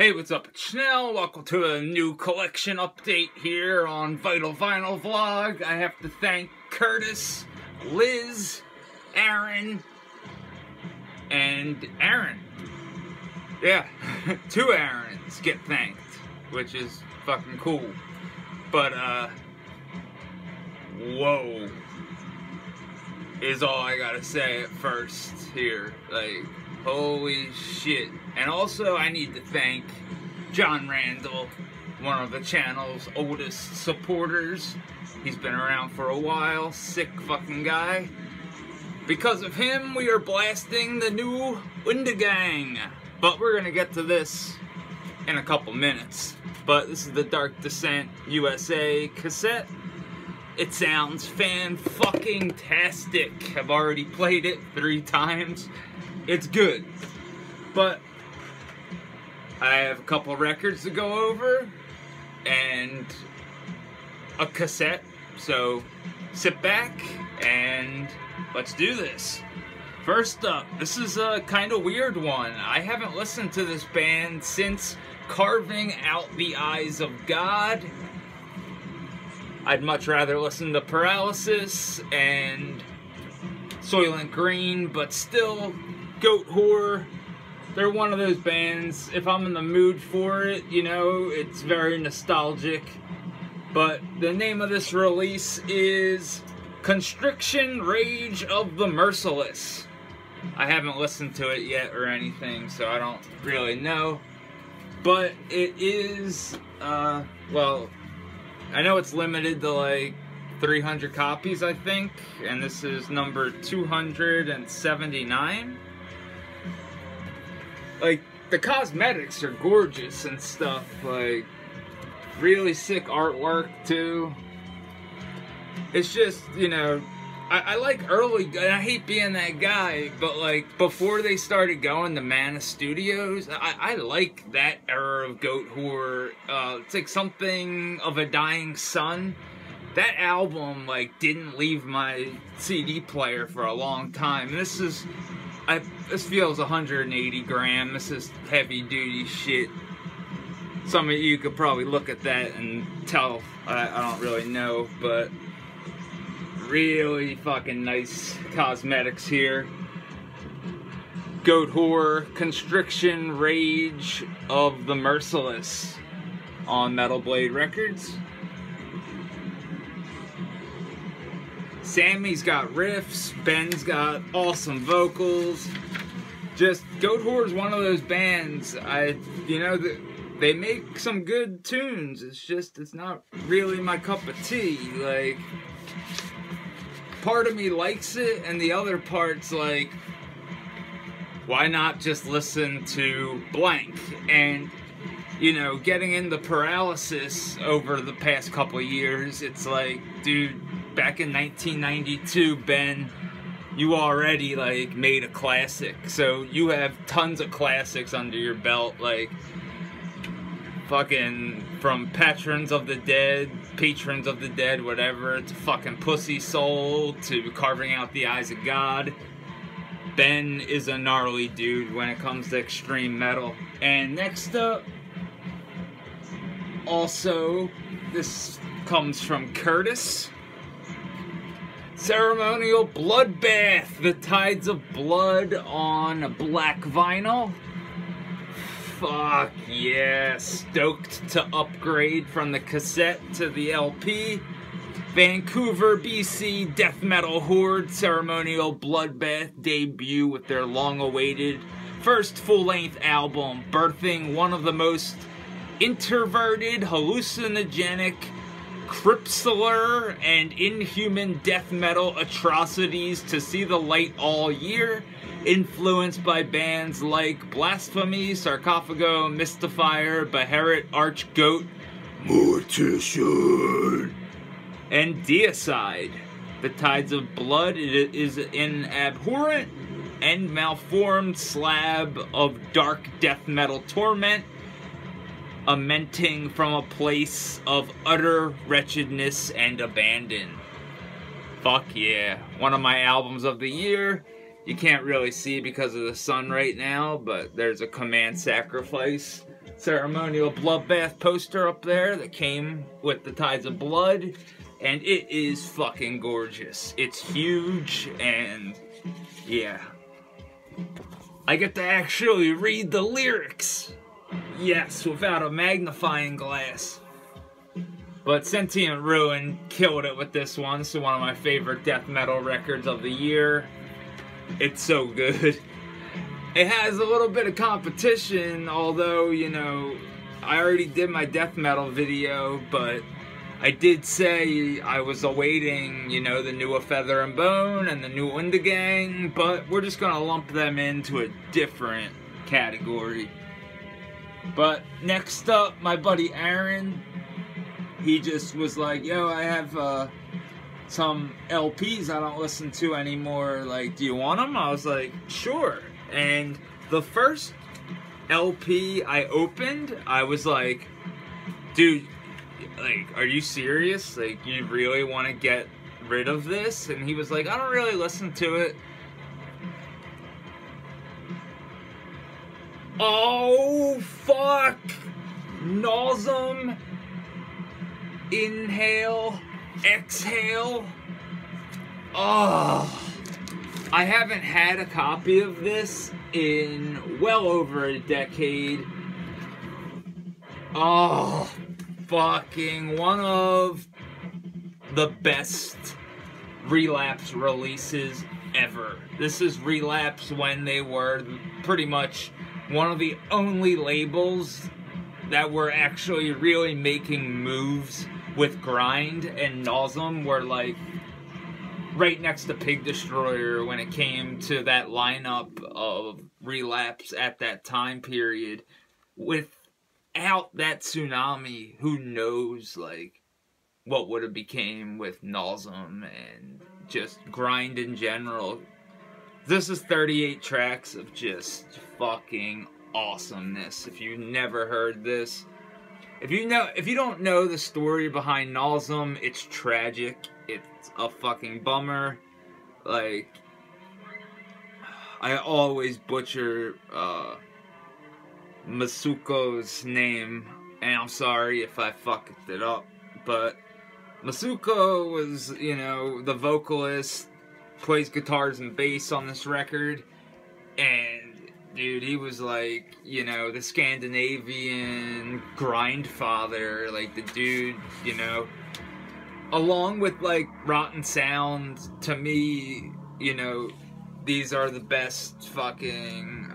Hey, what's up? It's Schnell. Welcome to a new collection update here on Vital Vinyl Vlog. I have to thank Kurtis, Liz, Aaron, and Aaron. Yeah, two Aarons get thanked, which is fucking cool. But, whoa, is all I gotta say at first here. Like, holy shit. And also, I need to thank John Randall, one of the channel's oldest supporters. He's been around for a while, sick fucking guy. Because of him, we are blasting the new Undergang. But we're gonna get to this in a couple minutes. But this is the Dark Descent USA cassette. It sounds fan-fucking-tastic. I've already played it 3 times. It's good. But I have a couple records to go over and a cassette, so sit back and let's do this. First up, this is a kind of weird one. I haven't listened to this band since Carving Out the Eyes of God. I'd much rather listen to Paralysis and Soylent Green, but still, Goatwhore. They're one of those bands, if I'm in the mood for it, you know, it's very nostalgic. But the name of this release is Constriction Rage of the Merciless. I haven't listened to it yet or anything, so I don't really know. But it is, well, I know it's limited to like 300 copies, I think. And this is number 279. Like, the cosmetics are gorgeous and stuff, like, really sick artwork, too. It's just, you know, I like early, and I hate being that guy, but, like, before they started going to Mana Studios, I like that era of Goatwhore. It's like Something of a Dying Son. That album, like, didn't leave my CD player for a long time. And this is... this feels 180 gram. This is heavy duty shit. Some of you could probably look at that and tell. I don't really know, but really fucking nice cosmetics here. Goatwhore, Constriction Rage of the Merciless on Metal Blade Records. Sammy's got riffs, Ben's got awesome vocals. Just, Goatwhore is one of those bands, you know, they make some good tunes. It's just, it's not really my cup of tea. Like, part of me likes it, and the other part's like, why not just listen to blank? And, you know, getting into Paralysis over the past couple years, it's like, dude, back in 1992, Ben, you already, like, made a classic. So you have tons of classics under your belt, like, fucking from Patrons of the Dead, whatever, to fucking Pussy Soul, to Carving Out the Eyes of God. Ben is a gnarly dude when it comes to extreme metal. And next up, also, this comes from Kurtis. Ceremonial Bloodbath, The Tides of Blood on black vinyl. Fuck yeah, stoked to upgrade from the cassette to the LP. Vancouver, BC, death metal horde Ceremonial Bloodbath debut with their long-awaited first full-length album, birthing one of the most introverted, hallucinogenic, cripsler and inhuman death metal atrocities to see the light all year, influenced by bands like Blasphemy, Sarcophago, Mystifier, Beherit, Archgoat, Mortician, and Deicide. The Tides of Blood is an abhorrent and malformed slab of dark death metal torment, lamenting from a place of utter wretchedness and abandon. Fuck yeah. One of my albums of the year. You can't really see because of the sun right now, but there's a Command Sacrifice. Ceremonial Bloodbath poster up there that came with The Tides of Blood, and it is fucking gorgeous. It's huge, and yeah. I get to actually read the lyrics. Yes, without a magnifying glass. But Sentient Ruin killed it with this one. It's one of my favorite death metal records of the year. It's so good. It has a little bit of competition, although, you know, I already did my death metal video, but I did say I was awaiting, you know, the new A Feather and Bone and the new Undergang, but we're just gonna lump them into a different category. But next up, my buddy Aaron, he just was like, yo, I have some LPs I don't listen to anymore, like, do you want them? I was like, sure. And the first LP I opened, I was like, dude, like, are you serious? Like, you really want to get rid of this? And he was like, I don't really listen to it. Oh, fuck! Nasum, Inhale, Exhale. Oh. I haven't had a copy of this in well over a decade. Oh, fucking one of the best Relapse releases ever. This is Relapse when they were pretty much one of the only labels that were actually really making moves with grind, and Nasum were like right next to Pig Destroyer when it came to that lineup of Relapse at that time period. Without that tsunami, who knows, like, what would have became with Nasum and just grind in general. This is 38 tracks of just fucking awesomeness. If you've never heard this, if you don't know the story behind Nasum, it's tragic. It's a fucking bummer. Like, I always butcher Masuko's name, and I'm sorry if I fucked it up, but Masuko was, you know, the vocalist, plays guitars and bass on this record, and dude, he was like, you know, the Scandinavian grindfather, like the dude, you know, along with, like, Rotten Sound, to me, you know, these are the best fucking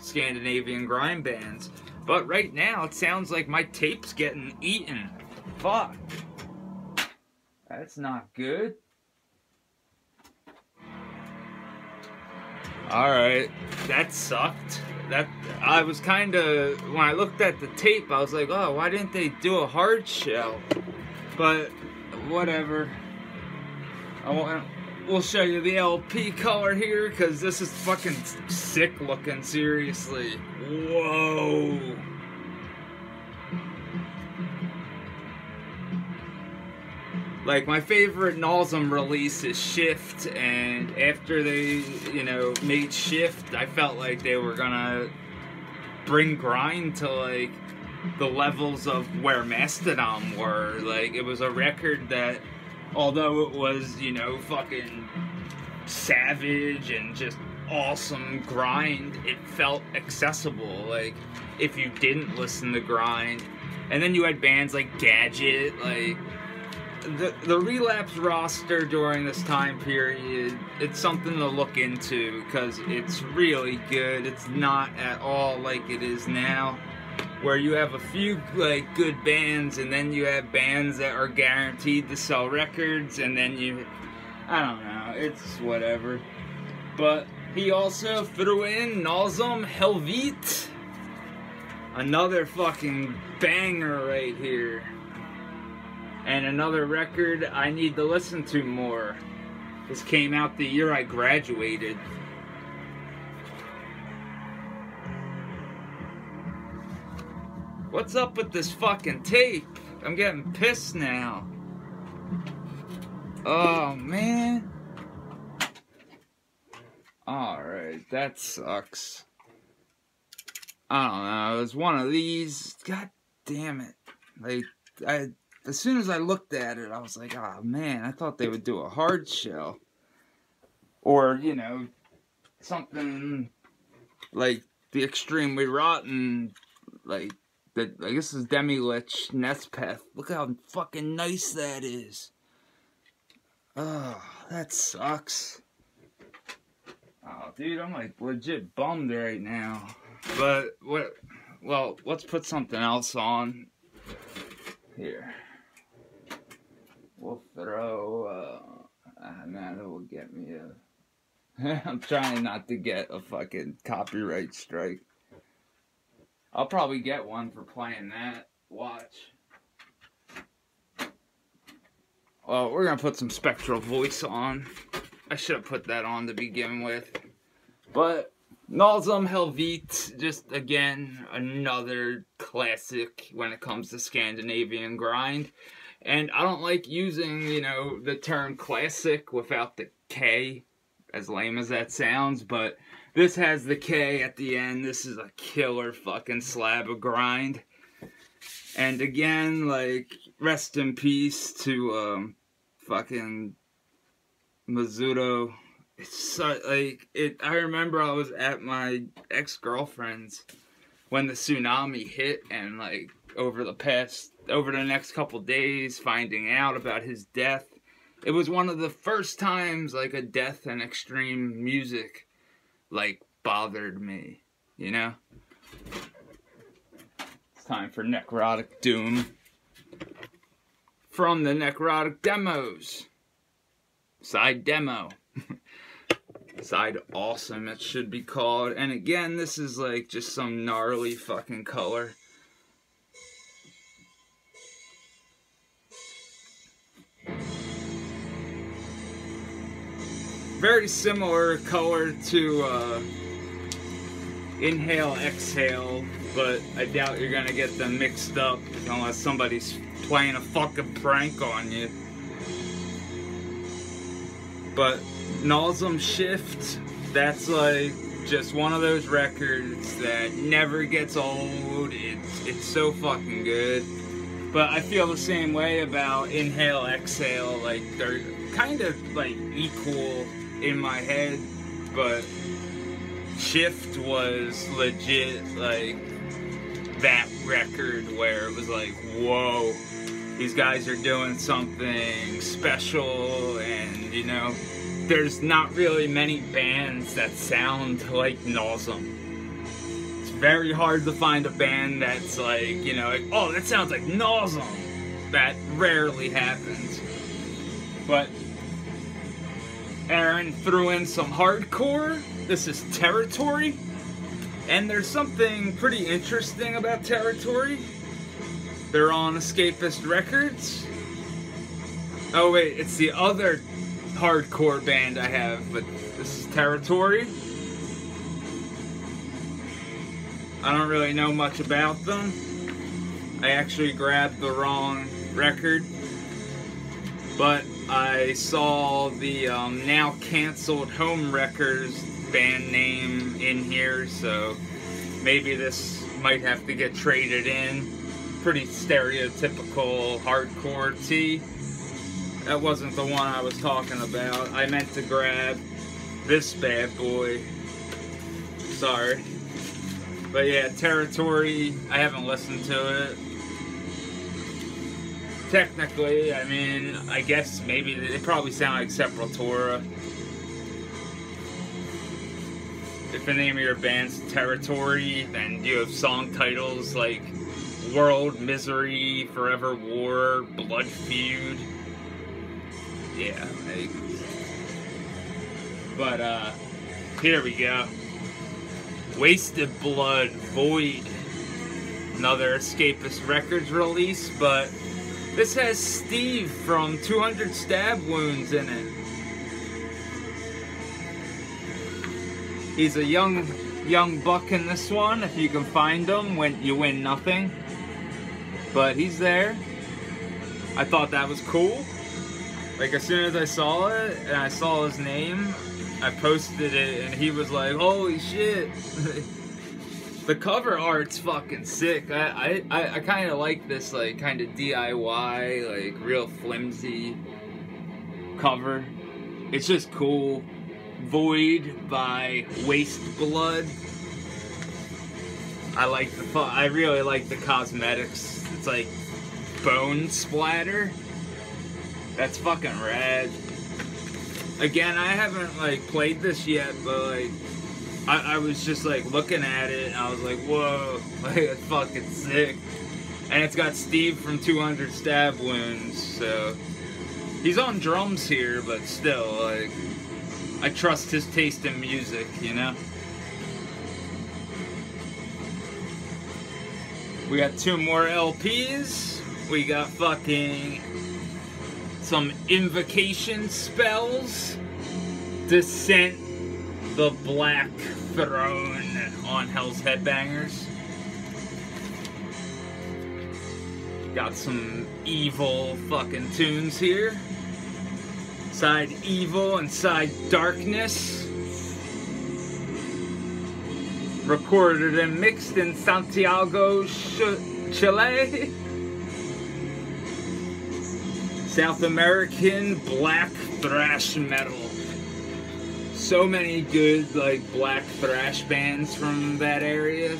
Scandinavian grind bands. But right now, it sounds like my tape's getting eaten. Fuck. That's not good. Alright, that sucked. That, I was kind of, when I looked at the tape, I was like, oh, why didn't they do a hard shell? But whatever. We'll show you the LP color here, because this is fucking sick looking, seriously. Whoa. Like, my favorite Nasum release is Shift, and after they, you know, made Shift, I felt like they were gonna bring grind to, like, the levels of where Mastodon were. Like, it was a record that, although it was, you know, fucking savage and just awesome grind, it felt accessible, like, if you didn't listen to grind. And then you had bands like Gadget, like, the Relapse roster during this time period, it's something to look into, because it's really good. It's not at all like it is now, where you have a few, like, good bands, and then you have bands that are guaranteed to sell records, and then you, I don't know, it's whatever. But he also threw in Nasum Helvete, another fucking banger right here, and another record I need to listen to more. This came out the year I graduated. What's up with this fucking tape? I'm getting pissed now. Oh, man. Alright, that sucks. I don't know, it was one of these. God damn it. Like, as soon as I looked at it, I was like, oh man, I thought they would do a hard shell. Or, you know, something like the extremely rotten, like, I guess it's Demi-Lich, Nespeth. Look how fucking nice that is. Oh, that sucks. Oh, dude, I'm like legit bummed right now. But, what? Well, let's put something else on. Here. We'll throw, man, it will get me a... I'm trying not to get a fucking copyright strike. I'll probably get one for playing that. Watch. Well, we're gonna put some Spectral Voice on. I should have put that on to begin with. But, Nasum Helvete, just again, another classic when it comes to Scandinavian grind. And I don't like using, you know, the term classic without the K, as lame as that sounds, but this has the K at the end. This is a killer fucking slab of grind. And again, like, rest in peace to, fucking Mizuto. It's so, like, I remember I was at my ex-girlfriend's when the tsunami hit, and, like, over the next couple days, finding out about his death. It was one of the first times, like, a death in extreme music, like, bothered me, you know? It's time for Necrotic Doom. From the Necrotic Demos. Side Demo. Side Awesome, it should be called. And again, this is, like, just some gnarly fucking color. Very similar color to Inhale Exhale, but I doubt you're gonna get them mixed up unless somebody's playing a fucking prank on you. But Nasum Shift, that's like just one of those records that never gets old. It's so fucking good. But I feel the same way about Inhale Exhale. Like, they're kind of like equal in my head, but Shift was legit like that record where it was like, whoa, these guys are doing something special. And, you know, there's not really many bands that sound like Nasum. It's very hard to find a band that's like, you know, like, oh, that sounds like Nasum. That rarely happens. But Aaron threw in some hardcore. This is Territory. And there's something pretty interesting about Territory. They're on Escapist Records. Oh wait, it's the other hardcore band I have, but this is Territory. I don't really know much about them. I actually grabbed the wrong record. But I saw the now canceled Home Wreckers band name in here, so maybe this might have to get traded in. Pretty stereotypical hardcore tea. That wasn't the one I was talking about. I meant to grab this bad boy. Sorry. But yeah, Territory, I haven't listened to it. Technically, I mean, I guess maybe they probably sound like Sepultura. If the name of your band's Territory, then you have song titles like World Misery, Forever War, Blood Feud. Yeah, like... But, here we go. Wasted Blood, Void. Another Escapist Records release, but... This has Steve from 200 Stab Wounds in it. He's a young buck in this one. If you can find him, when you win nothing. But he's there. I thought that was cool. Like, as soon as I saw it, and I saw his name, I posted it, and he was like, holy shit. The cover art's fucking sick. I kind of like this, like, kind of DIY, like, real flimsy cover. It's just cool. Void by Wasteblood. I like the, I really like the cosmetics. It's like bone splatter. That's fucking rad. Again, I haven't, like, played this yet, but, like, I was just, like, looking at it, and I was like, whoa, like, that's fucking sick. And it's got Steve from 200 Stab Wounds, so... He's on drums here, but still, like, I trust his taste in music, you know? We got two more LPs. We got fucking... some invocation spells. Descent, the Black Throne on Hell's Headbangers. Got some evil fucking tunes here. Side Evil and Side Darkness. Recorded and mixed in Santiago, Chile. South American black thrash metal. So many good, like, black thrash bands from that area.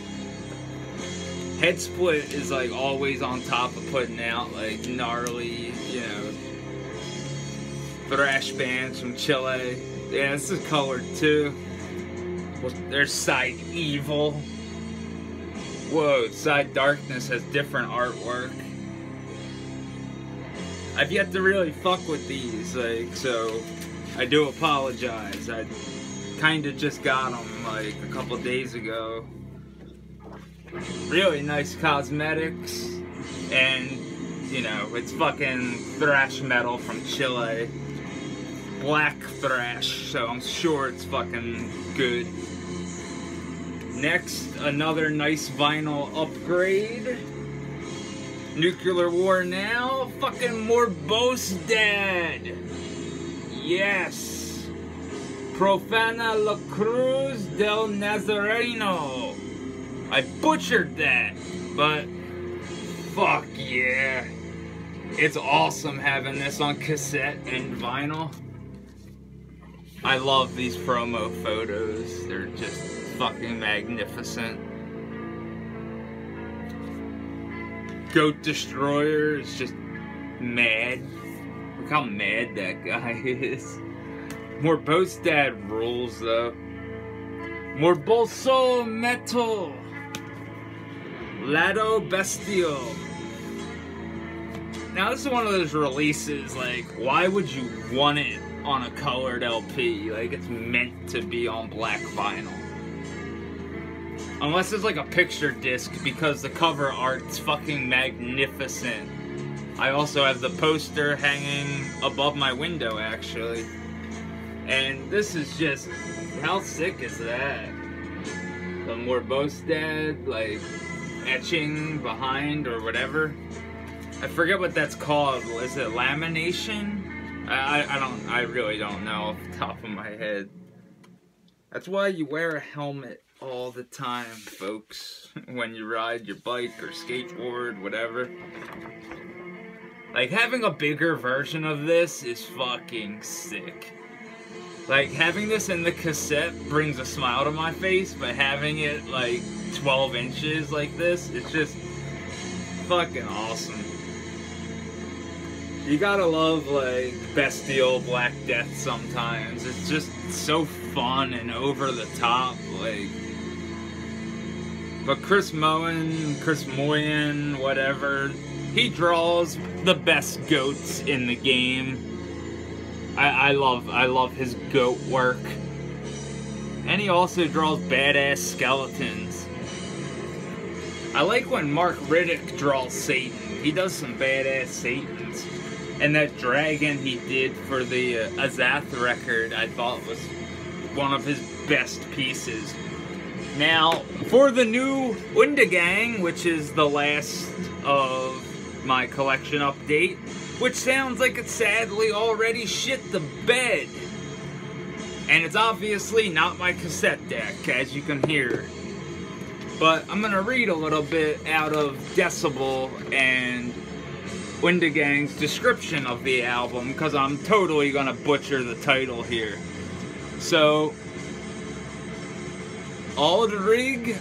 Headsplit is, like, always on top of putting out, like, gnarly, you know, thrash bands from Chile. Yeah, this is colored too. Well, there's Side Evil. Whoa, Side Darkness has different artwork. I've yet to really fuck with these, like, so I do apologize. I kind of just got them, like, a couple days ago. Really nice cosmetics, and, you know, it's fucking thrash metal from Chile. Black thrash, so I'm sure it's fucking good. Next, another nice vinyl upgrade. Nuclear War Now, fucking Morbos Dead. Yes. Profana la Cruz del Nazareno. I butchered that, but fuck yeah. It's awesome having this on cassette and vinyl. I love these promo photos. They're just fucking magnificent. Goat Destroyer is just mad. Look how mad that guy is. Morbos Dad rules though. Morboso Metal. Lado Bestial. Now this is one of those releases, like, why would you want it on a colored LP? Like, it's meant to be on black vinyl. Unless it's like a picture disc, because the cover art's fucking magnificent. I also have the poster hanging above my window, actually. And this is just... how sick is that? The Morbos Dead, like, etching behind or whatever. I forget what that's called. Is it lamination? I really don't know off the top of my head. That's why you wear a helmet all the time, folks, when you ride your bike or skateboard, whatever. Like, having a bigger version of this is fucking sick. Like, having this in the cassette brings a smile to my face, but having it, like, 12 inches like this, it's just fucking awesome. You gotta love, like, Bestial, Black Death sometimes. It's just so fun and over the top, like... But Chris Moyen, whatever, he draws the best goats in the game. I love his goat work. And he also draws badass skeletons. I like when Mark Riddick draws Satan. He does some badass Satans. And that dragon he did for the Azath record, I thought was one of his best pieces. Now, for the new Undergang, which is the last of my collection update, which sounds like it's sadly already shit the bed. And it's obviously not my cassette deck, as you can hear. but I'm gonna read a little bit out of Decibel and Undergang's description of the album, because I'm totally gonna butcher the title here. So, Aldrig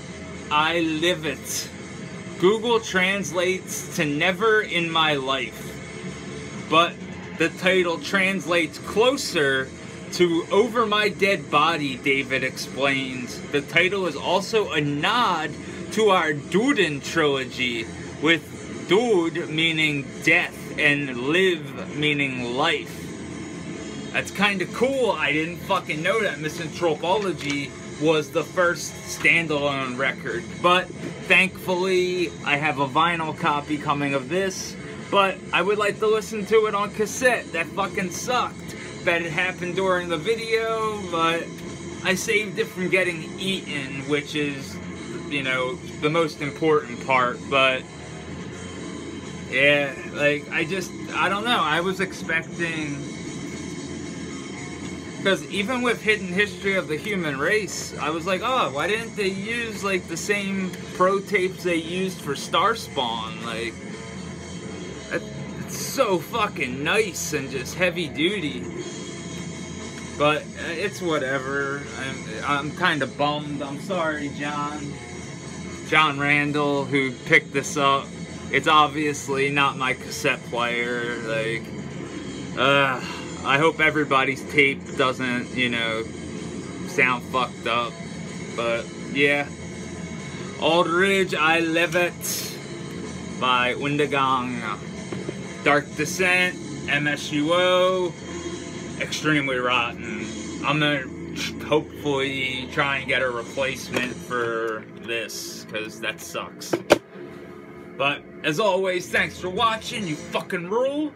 I Livet. Google translates to never in my life, but the title translates closer to Over My Dead Body, David explains. The title is also a nod to our Duden trilogy, with Dud meaning death and live meaning life. That's kind of cool. I didn't fucking know that Misanthropology was the first standalone record, but thankfully I have a vinyl copy coming of this, but I would like to listen to it on cassette. That fucking sucked that it happened during the video, but I saved it from getting eaten, which is, you know, the most important part. But yeah, like, I don't know, I was expecting, because even with Hidden History of the Human Race, I was like, oh, why didn't they use, like, the same pro tapes they used for Starspawn? Like, it's so fucking nice and just heavy duty. But it's whatever. I'm kind of bummed. I'm sorry, John Randall, who picked this up. It's obviously not my cassette player. Like, I hope everybody's tape doesn't, you know, sound fucked up. But yeah, Aldrig I Livet by Undergang, Dark Descent, MSUO, Extremely Rotten. I'm gonna hopefully try and get a replacement for this, because that sucks. But, as always, thanks for watching, you fucking rule.